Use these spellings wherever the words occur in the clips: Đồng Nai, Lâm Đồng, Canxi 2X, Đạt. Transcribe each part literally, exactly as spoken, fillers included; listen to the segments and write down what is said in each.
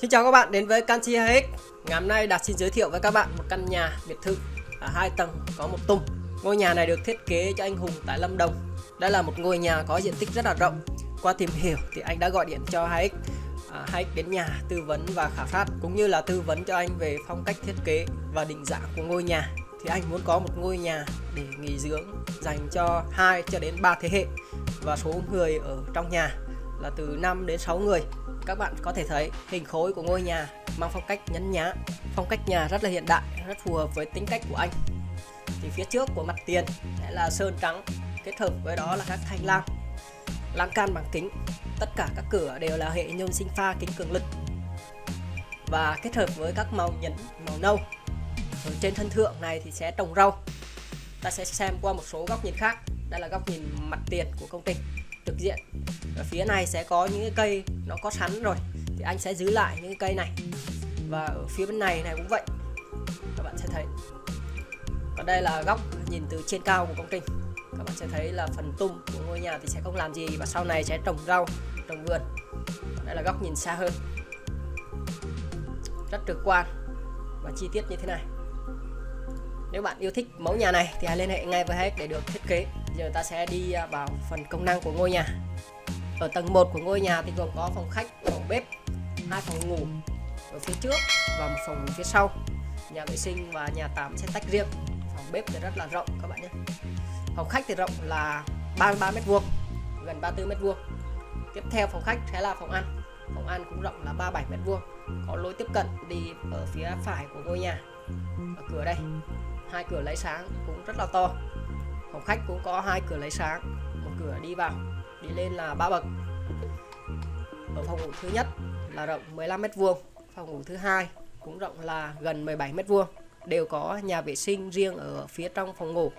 Xin chào các bạn đến với Canxi hai ích. Ngày hôm nay Đạt xin giới thiệu với các bạn một căn nhà biệt thự ở hai tầng có một tum. Ngôi nhà này được thiết kế cho anh Hùng tại Lâm Đồng. Đây là một ngôi nhà có diện tích rất là rộng. Qua tìm hiểu thì anh đã gọi điện cho hai ích, hai ích đến nhà tư vấn và khảo sát cũng như là tư vấn cho anh về phong cách thiết kế và định dạng của ngôi nhà. Thì anh muốn có một ngôi nhà để nghỉ dưỡng dành cho hai cho đến ba thế hệ và số người ở trong nhà là từ năm đến sáu người. Các bạn có thể thấy hình khối của ngôi nhà mang phong cách nhấn nhá, phong cách nhà rất là hiện đại, rất phù hợp với tính cách của anh. Thì phía trước của mặt tiền sẽ là sơn trắng, kết hợp với đó là các thanh lang, lan can bằng kính. Tất cả các cửa đều là hệ nhôm sinh pha kính cường lực và kết hợp với các màu nhấn màu nâu. Ở trên thân thượng này thì sẽ trồng rau. Ta sẽ xem qua một số góc nhìn khác. Đây là góc nhìn mặt tiền của công trình trực diện. Ở phía này sẽ có những cái cây nó có sẵn rồi thì anh sẽ giữ lại những cái cây này, và ở phía bên này này cũng vậy, các bạn sẽ thấy. Còn đây là góc nhìn từ trên cao của công trình, các bạn sẽ thấy là phần tum của ngôi nhà thì sẽ không làm gì và sau này sẽ trồng rau, trồng vườn. Còn đây là góc nhìn xa hơn, rất trực quan và chi tiết như thế này. Nếu bạn yêu thích mẫu nhà này thì hãy liên hệ ngay với hai ích để được thiết kế. Giờ ta sẽ đi vào phần công năng của ngôi nhà. Ở tầng một của ngôi nhà thì gồm có phòng khách, phòng bếp, hai phòng ngủ ở phía trước và một phòng phía sau. Nhà vệ sinh và nhà tắm sẽ tách riêng. Phòng bếp thì rất là rộng các bạn nhé. Phòng khách thì rộng là ba mươi ba mét vuông, gần ba mươi tư mét vuông. Tiếp theo phòng khách sẽ là phòng ăn. Phòng ăn cũng rộng là ba mươi bảy mét vuông, có lối tiếp cận đi ở phía phải của ngôi nhà. Ở cửa đây, hai cửa lấy sáng cũng rất là to. Phòng khách cũng có hai cửa lấy sáng, một cửa đi vào, đi lên là ba bậc. Ở phòng ngủ thứ nhất là rộng mười lăm mét vuông, phòng ngủ thứ hai cũng rộng là gần mười bảy mét vuông, đều có nhà vệ sinh riêng ở phía trong phòng ngủ,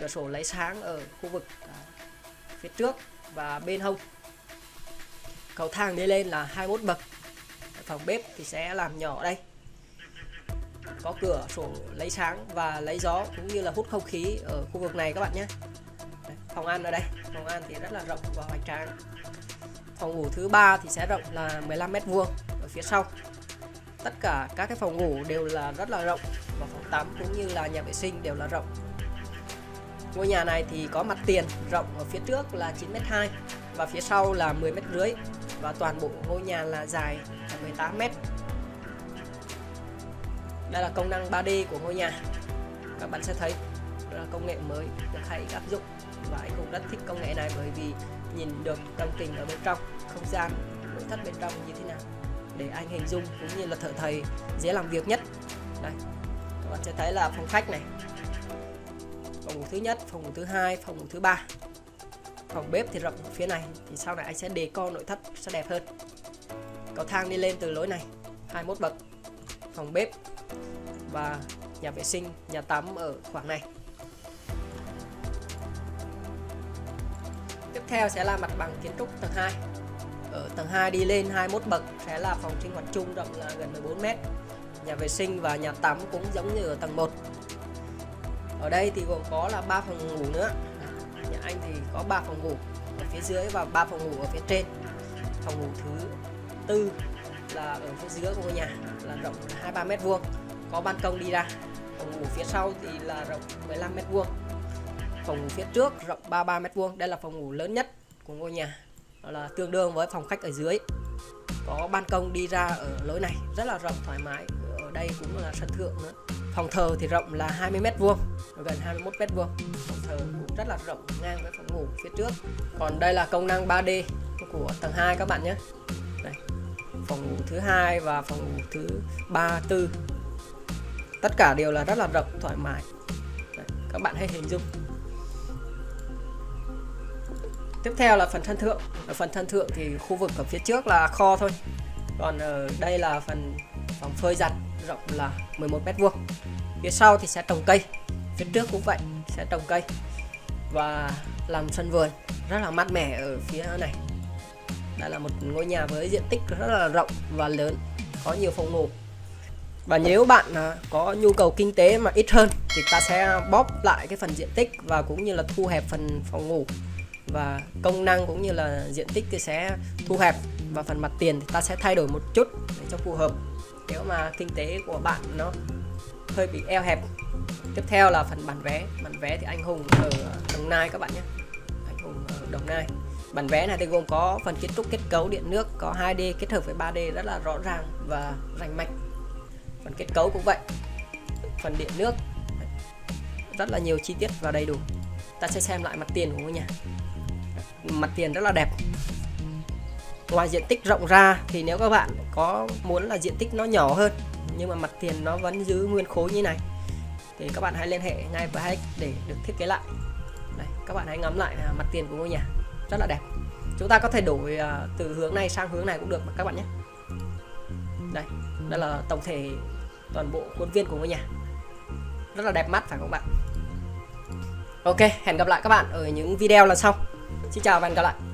cửa sổ lấy sáng ở khu vực phía trước và bên hông. Cầu thang đi lên là hai mươi mốt bậc. Ở phòng bếp thì sẽ làm nhỏ đây, có cửa sổ lấy sáng và lấy gió cũng như là hút không khí ở khu vực này các bạn nhé. Phòng ăn ở đây, phòng ăn thì rất là rộng và hoành tráng. Phòng ngủ thứ ba thì sẽ rộng là mười lăm mét vuông ở phía sau. Tất cả các cái phòng ngủ đều là rất là rộng và phòng tắm cũng như là nhà vệ sinh đều là rộng. Ngôi nhà này thì có mặt tiền rộng ở phía trước là chín mét hai và phía sau là mười mét rưỡi, và toàn bộ ngôi nhà là dài mười tám mét. Đây là công năng ba D của ngôi nhà. Các bạn sẽ thấy đó là công nghệ mới được hai ích áp dụng, và anh cũng rất thích công nghệ này bởi vì nhìn được công trình ở bên trong, không gian nội thất bên trong như thế nào để anh hình dung cũng như là thợ thầy dễ làm việc nhất. Đây, các bạn sẽ thấy là phòng khách này, phòng ngủ thứ nhất, phòng ngủ thứ hai, phòng ngủ thứ ba. Phòng bếp thì rộng ở phía này, thì sau này anh sẽ decor nội thất sẽ đẹp hơn. Cầu thang đi lên từ lối này, hai mươi mốt bậc. Phòng bếp và nhà vệ sinh, nhà tắm ở khoảng này. Tiếp theo sẽ là mặt bằng kiến trúc tầng hai. Ở tầng hai đi lên hai mươi mốt bậc sẽ là phòng sinh hoạt chung rộng là gần mười bốn mét. Nhà vệ sinh và nhà tắm cũng giống như ở tầng một. Ở đây thì gồm có là ba phòng ngủ nữa. Nhà anh thì có ba phòng ngủ ở phía dưới và ba phòng ngủ ở phía trên. Phòng ngủ thứ tư là ở phía dưới của ngôi nhà là rộng hai mươi ba mét vuông, có ban công đi ra. Phòng ngủ phía sau thì là rộng mười lăm mét vuông. Phòng ngủ phía trước rộng ba mươi ba mét vuông. Đây là phòng ngủ lớn nhất của ngôi nhà. Đó là tương đương với phòng khách ở dưới. Có ban công đi ra ở lối này, rất là rộng thoải mái. Ở đây cũng là sân thượng nữa. Phòng thờ thì rộng là hai mươi mét vuông, gần hai mươi mốt mét vuông. Phòng thờ cũng rất là rộng ngang với phòng ngủ phía trước. Còn đây là công năng ba D của tầng hai các bạn nhé. Đây, phòng ngủ thứ hai và phòng ngủ thứ ba, tư. Tất cả đều là rất là rộng, thoải mái. Đấy, các bạn hãy hình dung. Tiếp theo là phần thân thượng. Ở phần thân thượng thì khu vực ở phía trước là kho thôi. Còn ở đây là phần phòng phơi giặt rộng là mười một mét vuông. Phía sau thì sẽ trồng cây. Phía trước cũng vậy, sẽ trồng cây và làm sân vườn rất là mát mẻ ở phía này. Đây là một ngôi nhà với diện tích rất là rộng và lớn, có nhiều phòng ngủ. Và nếu bạn có nhu cầu kinh tế mà ít hơn thì ta sẽ bóp lại cái phần diện tích và cũng như là thu hẹp phần phòng ngủ, và công năng cũng như là diện tích thì sẽ thu hẹp, và phần mặt tiền thì ta sẽ thay đổi một chút để cho phù hợp nếu mà kinh tế của bạn nó hơi bị eo hẹp. Tiếp theo là phần bán vé. Bán vé thì anh Hùng ở Đồng Nai các bạn nhé, anh Hùng ở Đồng Nai. Bản vẽ này thì gồm có phần kiến trúc, kết cấu, điện nước, có hai D kết hợp với ba D rất là rõ ràng và rành mạch. Phần kết cấu cũng vậy, phần điện nước, rất là nhiều chi tiết và đầy đủ. Ta sẽ xem lại mặt tiền của ngôi nhà. Mặt tiền rất là đẹp. Ngoài diện tích rộng ra thì nếu các bạn có muốn là diện tích nó nhỏ hơn nhưng mà mặt tiền nó vẫn giữ nguyên khối như này thì các bạn hãy liên hệ ngay với Hack để được thiết kế lại. Đây, các bạn hãy ngắm lại mặt tiền của ngôi nhà, rất là đẹp. Chúng ta có thể đổi từ hướng này sang hướng này cũng được mà các bạn nhé. Đây, đây là tổng thể toàn bộ khuôn viên của ngôi nhà, rất là đẹp mắt phải không các bạn? Ok, hẹn gặp lại các bạn ở những video lần sau. Xin chào và hẹn gặp lại.